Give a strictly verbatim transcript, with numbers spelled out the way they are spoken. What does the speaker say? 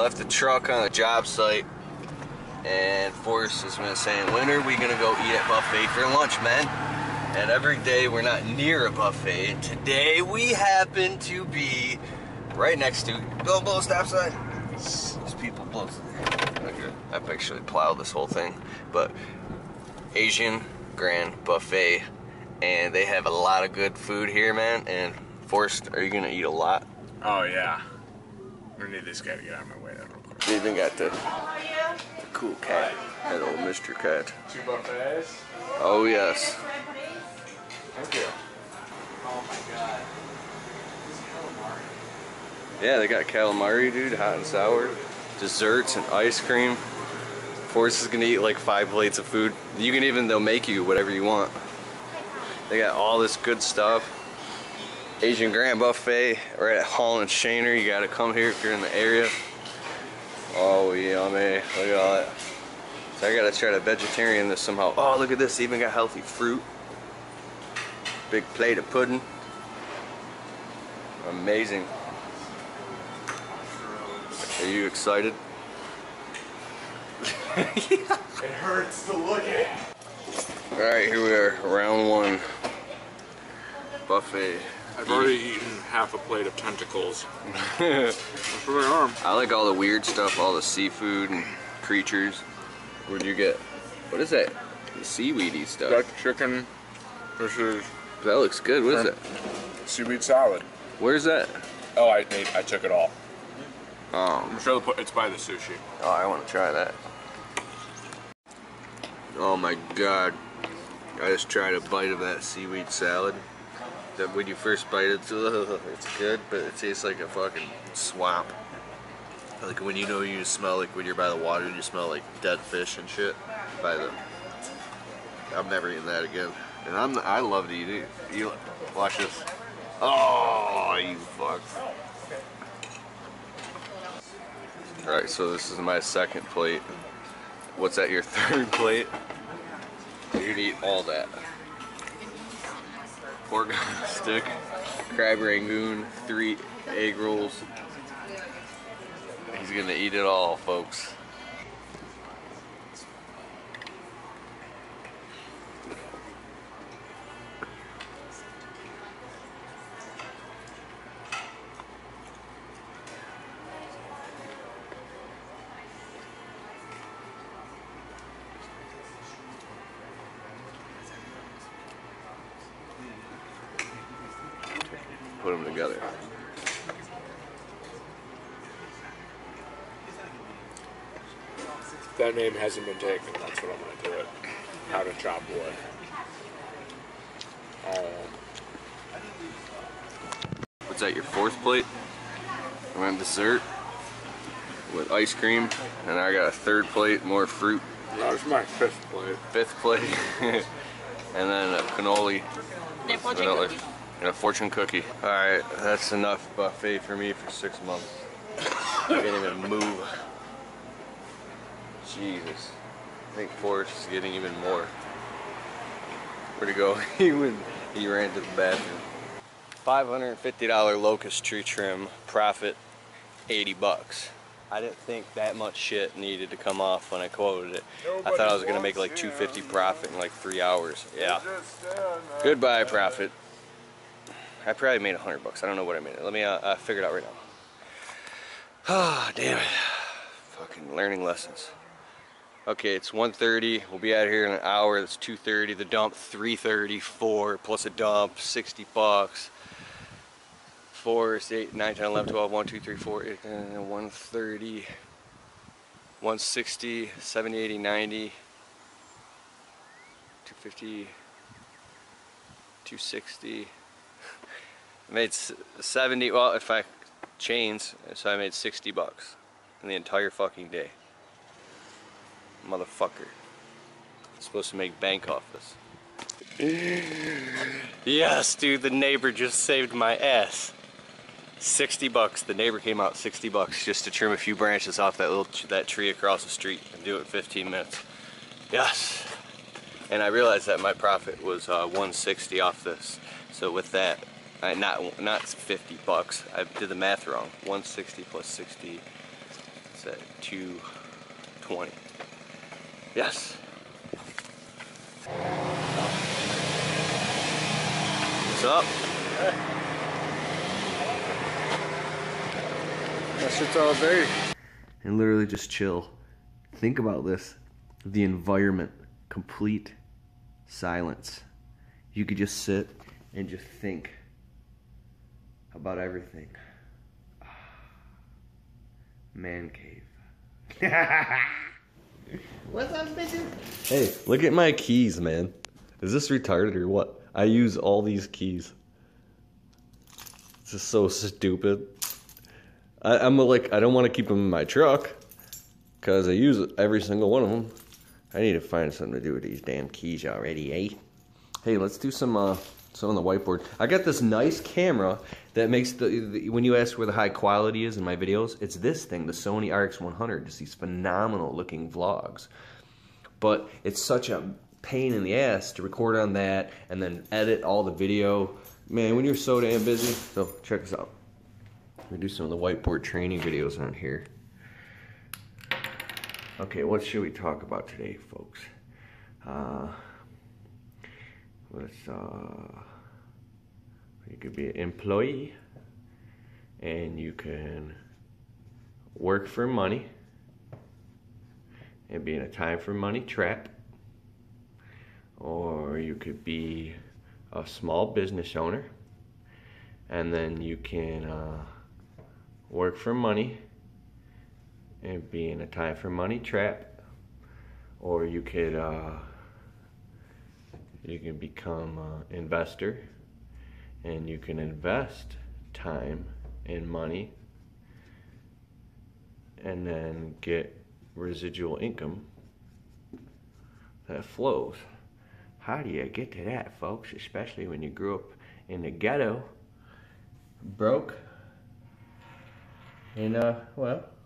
left the truck on a job site, and Forrest has been saying, when are we gonna go eat at buffet for lunch, man? And every day we're not near a buffet, and today we happen to be right next to, don't blow a stop sign. These people blow. Okay, I've actually plowed this whole thing, but Asian Grand Buffet, and they have a lot of good food here, man. And Forrest, are you gonna eat a lot? Oh yeah. I'm gonna need this guy to get out of my way. They even got the cool cat, that old Mister Cat. Two buffets. Oh yes. Thank you. Oh my god. Yeah, they got calamari, dude, hot and sour, desserts and ice cream. Forrest is gonna eat like five plates of food. You can even, they'll make you whatever you want. They got all this good stuff. Asian Grand Buffet, right at Hall and Shaner. You gotta come here if you're in the area. Oh yummy, look at all that. So I gotta try to vegetarian this somehow. Oh, look at this, they even got healthy fruit. Big plate of pudding. Amazing. Are you excited? It hurts to look at. Alright, here we are, round one. Buffet. I've already eaten half a plate of tentacles. That's where they are. I like all the weird stuff, all the seafood and creatures. Where'd you get? What is that? The seaweedy stuff. Duck chicken. This is. That looks good. What shrimp. Is it? Seaweed salad. Where's that? Oh, I made, I took it all. Um, I'm sure it's by the sushi. Oh, I want to try that. Oh my god! I just tried a bite of that seaweed salad. That when you first bite it, it's good, but it tastes like a fucking swamp. Like when you know you smell like when you're by the water and you smell like dead fish and shit. By the, I'm never eating that again. And I'm I love to eat it. You watch this. Oh, you fuck. All right, so this is my second plate. What's at your third plate? You're gonna eat all that. Pork on a stick, crab rangoon, three egg rolls. He's gonna eat it all, folks. Put them together. That name hasn't been taken. That's what I'm gonna do it. How to chop wood. Um, What's that? Your fourth plate? I'm on dessert with ice cream, and I got a third plate, more fruit. That was my fifth plate. Fifth plate, and then a cannoli. And a fortune cookie. All right, that's enough buffet for me for six months. I can't even move. Jesus. I think Forrest is getting even more. Where'd he go? He went, he ran to the bathroom. five hundred fifty dollar locust tree trim, profit eighty bucks. I didn't think that much shit needed to come off when I quoted it. Nobody I thought I was gonna make like two fifty profit in like three hours. Yeah. Goodbye, profit. I probably made a hundred bucks. I don't know what I made. Let me uh, uh, figure it out right now. Ah, oh, damn it! Fucking learning lessons. Okay, it's one thirty. We'll be out here in an hour. That's two thirty. The dump three thirty. Four plus a dump, sixty bucks. Four, eight, nine, ten, eleven, twelve, one, two, three, four, eight, nine, one thirty, one sixty, seventy, eighty, ninety, two fifty, two sixty. I made seventy, well, if I chains, so I made sixty bucks in the entire fucking day. Motherfucker. I'm supposed to make bank off this. Yes, dude, the neighbor just saved my ass. sixty bucks, the neighbor came out sixty bucks just to trim a few branches off that little that tree across the street and do it in fifteen minutes. Yes. And I realized that my profit was uh, one sixty off this. So with that, I, not not fifty bucks. I did the math wrong. one sixty plus sixty, It's at two twenty. Yes. What's up? That shit's all day. And literally just chill. Think about this. The environment. Complete silence. You could just sit and just think about everything. Man cave. What's up, bitches? Hey, look at my keys, man. Is this retarded or what? I use all these keys. This is so stupid. I, I'm like, I don't want to keep them in my truck because I use every single one of them. I need to find something to do with these damn keys already, eh? Hey, let's do some uh, some on the whiteboard. I got this nice camera that makes the, the when you ask where the high quality is in my videos, it's this thing, the Sony R X one hundred. Just these phenomenal looking vlogs, but it's such a pain in the ass to record on that and then edit all the video. Man, when you're so damn busy. So check this out. We do some of the whiteboard training videos on here. Okay, what should we talk about today, folks? Uh, let's, uh, you could be an employee, and you can work for money, and be in a time for money trap, or you could be a small business owner, and then you can uh, work for money, and be in a time for money trap, or you could uh, you can become an investor, and you can invest time and money, and then get residual income that flows. How do you get to that, folks? Especially when you grew up in the ghetto, broke, and uh, well.